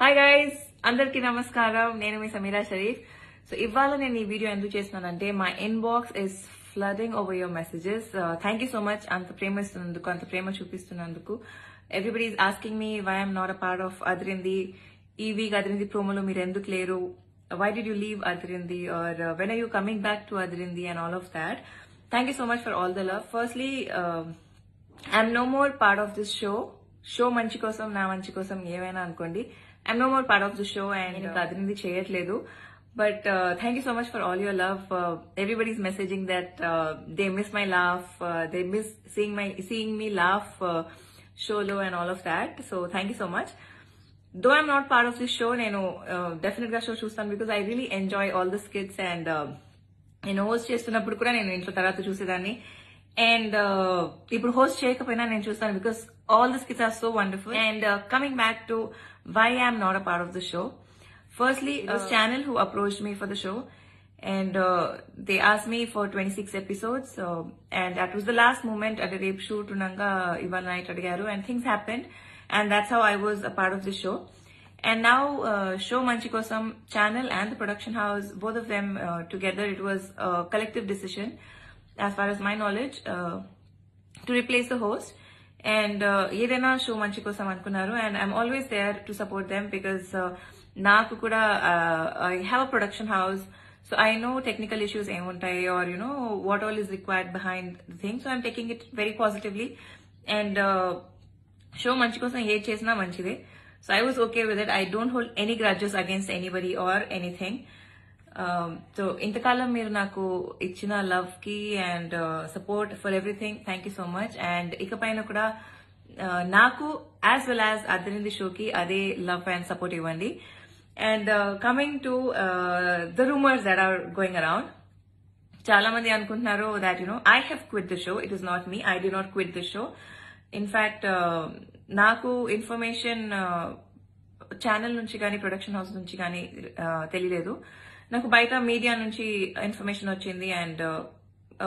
Hi guys, అందరికీ నమస్కారం. నేను మీ సమీరా షరీఫ్. సో ఇవాళ నేను ఈ వీడియో ఎందుకు చేస్తున్నానంటే, my inbox is flooding over your messages. Thank you so much, అంత ప్రేమ ఇస్తున్నందుకు, అంత ప్రేమ చూపిస్తున్నందుకు. Everybody is asking me why I'm not a part of Adhirindi. ఈ వీక్ అదిరింది ప్రోమోలో మీరు ఎందుకు లేరు, why did you leave Adirindi, or when are you coming back to Adirindi and all of that. Thank you so much for all the love. Firstly, I'm no more part of this show manchi kosam na manchi kosam evaina ankondi. I'm no more part of the show and Adirindi cheyatledu, but thank you so much for all your love. Everybody's messaging that they miss my laugh, they miss seeing me laugh show lo and all of that. So thank you so much. Though I'm not part of this show, నేను definite గా show చూస్తాను, because I really enjoy all the skits. And నేను host చేస్తున్నప్పుడు కూడా నేను ఇంట్లో తర్వాత చూసేదాన్ని, అండ్ ఇప్పుడు హోస్ట్ చేయకపోయినా నేను చూస్తాను, because all the skits are so wonderful. And coming back to why I'm not a part of the show, firstly this channel who approached me for the show, and they asked me for 26 episodes, and that was the last moment at a rape shoot unanga ivan night adigaru, and things happened, and that's how I was a part of the show. And now show manchi kosam channel and the production house, both of them together, it was a collective decision as far as my knowledge to replace the host. And ఏదైనా show మంచి కోసం అనుకున్నారు, and I'm always there to support them, because నాకు కూడా I have a production house. So I know technical issues emuntai, or you know what all is required behind the thing. So I'm taking it very positively, and show manchi kosam ye chesina manchide. So I was okay with it. I don't hold any grudges against anybody or anything. So intakalam meer naaku ichina love ki and support for everything, thank you so much. And ikapaina kuda naaku as well as Adirindi show ki ade love and support ivandi. And coming to the rumors that are going around, chaala mandi anukuntunnaru that you know I have quit the show. It is not me. I did not quit the show. In fact, naaku information channel nunchi gaani production house nunchi gaani teliyaledu. Naaku baita media nunchi information ochindi, and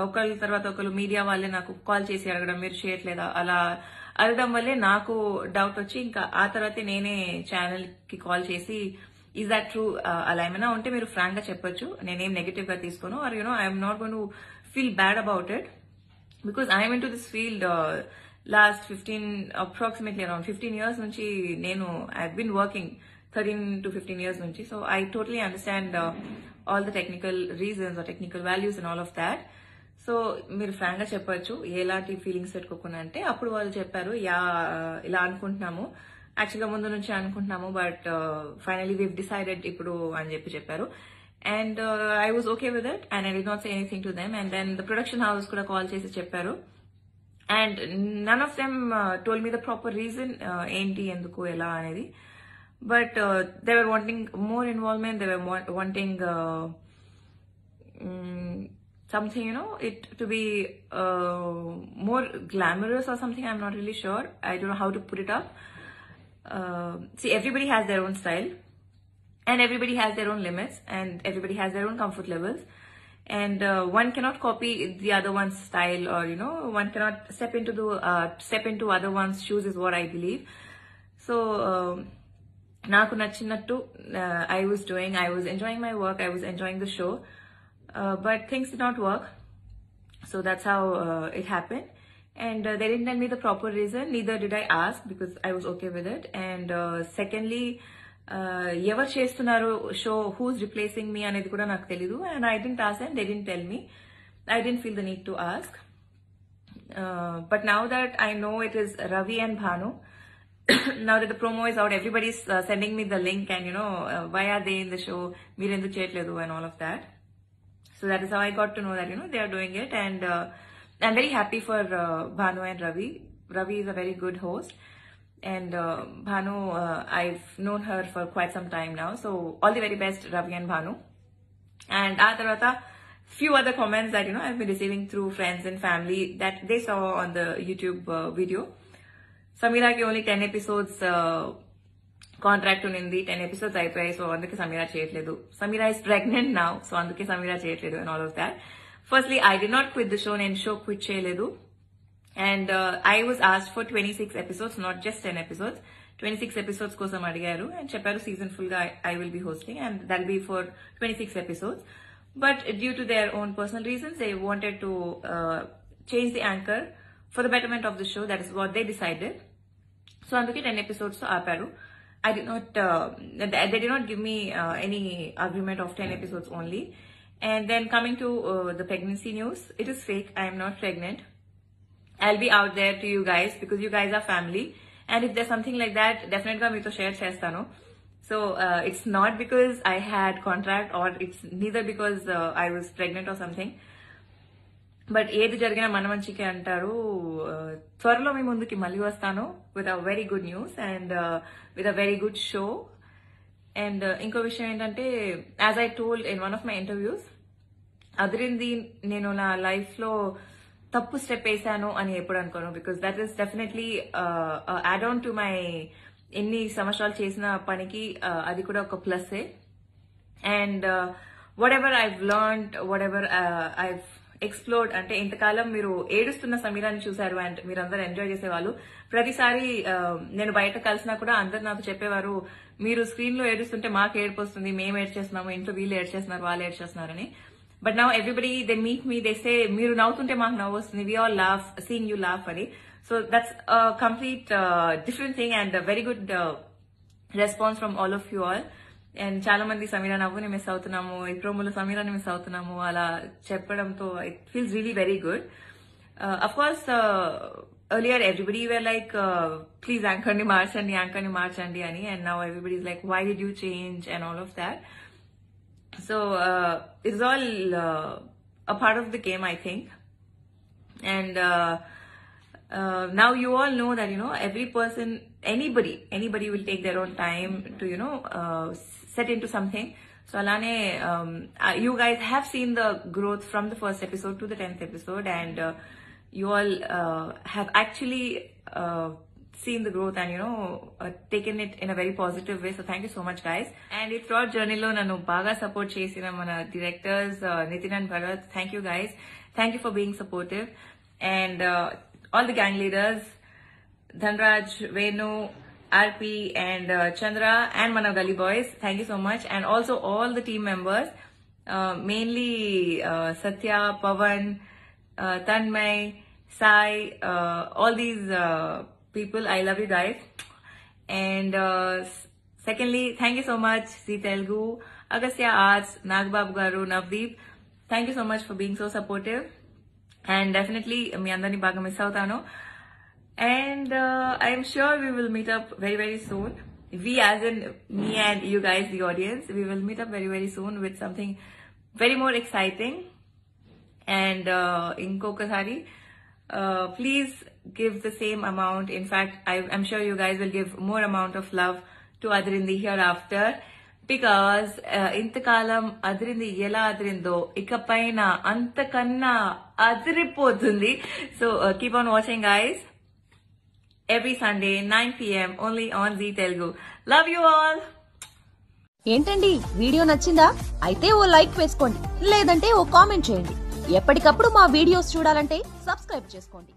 ఒకళ్ళ తర్వాత ఒకళ్ళు media వాళ్ళే నాకు call చేసి అడగడం మీరు చేయట్లేదా అలా అడగడం వల్లే నాకు డౌట్ వచ్చి, ఇంకా ఆ తర్వాతే నేనే ఛానల్ కి కాల్ చేసి ఈజ్ దట్ ట్రూ, అలా ఏమైనా ఉంటే మీరు ఫ్రాంక్ గా చెప్పొచ్చు, నేనేం నెగిటివ్ గా తీసుకోను, or you know I'm not gonna feel bad about it, because I'm into this field last 15 years నుంచి నేను I have been working 13 to 15 years నుంచి. So I totally understand all the technical reasons or technical values and all of that. So మీరు frank గా చెప్పొచ్చు, ఎలాంటి feelings పెట్టుకోకుండా అంటే. అప్పుడు వాళ్ళు చెప్పారు యా ఇలా అనుకుంటున్నాము, యాక్చువల్ గా ముందు నుంచి అనుకుంటున్నాము, బట్ ఫైనలీ వీవ్ డిసైడెడ్ ఇప్పుడు అని చెప్పి చెప్పారు. And I was okay with it, and I did not say anything to them. And then the production house కూడా కాల్ చేసి చెప్పారు, and none of them told me the proper reason ఏంటి ఎందుకు ఎలా అనేది. But they were wanting more involvement, they were wanting something, you know, it to be more glamorous or something. I'm not really sure, I don't know how to put it up. See, everybody has their own style, and everybody has their own limits, and everybody has their own comfort levels, and one cannot copy the other one's style, or you know one cannot step into other one's shoes is what I believe. So నాకు నచ్చినట్టు I was enjoying my work, I was enjoying the show. But things did not work, so that's how it happened. And they didn't tell me the proper reason, neither did I ask, because I was okay with it. And secondly, ever chestunnaro show, who's replacing me anedi kuda naaku telledu, and I didn't ask them, they didn't tell me, I didn't feel the need to ask. But now that I know it is Ravi and Bhanu, now that the promo is out, everybody's sending me the link, and you know why are they in the show, meer endu cheyaledu and all of that. So that is how I got to know that you know they are doing it, and I'm very happy for Bhanu and Ravi. Ravi is a very good host, and Bhanu, I've known her for quite some time now. So all the very best, Ravi and Bhanu. And after few other comments that you know I've been receiving through friends and family that they saw on the YouTube video. Sameera ki only 10 episodes contract ఉన్నింది, 10 episodes అయిపోయాయి, so అందుకే సమీరా చేయట్లేదు, Sameera is pregnant now, so అందుకే సమీరా చేయట్లేదు and all of that. Firstly I did not quit the show, నేను show quit చేయలేదు. And I was asked for 26 episodes, not just 10 episodes. 26 episodes kosam adigaru and chepparu season full ga I will be hosting and that'll be for 26 episodes. But due to their own personal reasons, they wanted to change the anchor for the betterment of the show. That is what they decided. So anduke 10 episodes to aaparu. I did not they did not give me any agreement of 10 episodes only. And then coming to the pregnancy news, it is fake. I am not pregnant. I'll be out there to you guys because you guys are family, and if there's something like that, definitely I will share chestano. So it's not because I had contract, or it's neither because I was pregnant or something. But ఏది జరిగినా మన మంచికి అంటారు. త్వరలో మీ ముందుకి మళ్ళీ వస్తాను with a very good news and with a very good show. And ఇంకో విషయం ఏంటంటే, as I told in one of my interviews, అదిరింది నేను నా లైఫ్ లో తప్పు స్టెప్ వేసాను అని ఎప్పుడు అనుకోను. Because that is definitely add on to my ఎన్ని సంవత్సరాలు చేసిన పనికి అది కూడా ఒక plus. And whatever I've learned, whatever I've explored, అంటే ఇంతకాలం మీరు ఏడుస్తున్న సమీరాన్ని చూశారు అండ్ మీరు అందరూ ఎంజాయ్ చేసేవాళ్ళు. ప్రతిసారి నేను బయట కలిసినా కూడా అందరు నాకు చెప్పేవారు, మీరు స్క్రీన్ లో ఏడుస్తుంటే మాకు ఏడుపు వస్తుంది, మేము ఏడ్చేస్తున్నాము, ఇంట్లో వీళ్ళు ఏడ్చేస్తున్నారు, వాళ్ళు ఏడ్చేస్తున్నారని. But now everybody, they meet me, they say meeru navvutunte maaku navvu vastundi, we all laugh seeing you laugh ani. So that's a complete different thing and a very good response from all of you all. And chaala mandi sameera navvu ni miss avutunamu, ee promo lo sameera ni miss avutunamu ala cheppadam tho it feels really very good. Of course earlier everybody were like please anchor ni marchandi ani, and now everybody is like why did you change and all of that. So it's all a part of the game, I think. And now you all know that, you know, every person, anybody will take their own time to, you know, set into something. So alane you guys have seen the growth from the first episode to the 10th episode, and you all have actually seen the growth and, you know, taken it in a very positive way. So thank you so much guys. And it fraud journey lo nanu baga support chesina mana directors Nitin and Bharat, thank you guys, thank you for being supportive. And all the gang leaders Dhanraj, Venu, RP and Chandra and mana Gully boys, thank you so much. And also all the team members, mainly Satya, Pavan, Tanmay, Sai, all these people, I love you guys. And secondly, thank you so much Zee Telugu, Agasya Arts, Nagbab garu, Navdeep, thank you so much for being so supportive. And definitely mi andarni baga miss avutano. And I am sure we will meet up very very soon. We as in me and you guys the audience, we will meet up very very soon with something very more exciting. And inkokasari please give the same amount, in fact I'm sure you guys will give more amount of love to Adirindi hereafter, because intakalam Adirindi ela adirindho ikapaina antakanna adiripotundi. So keep on watching guys every Sunday 9 PM only on Zee Telugu. Love you all. Entandi video nachinda aithe o like veskondi, ledante o comment cheyandi. ఎప్పటికప్పుడు మా videos చూడాలంటే subscribe చేసుకోండి.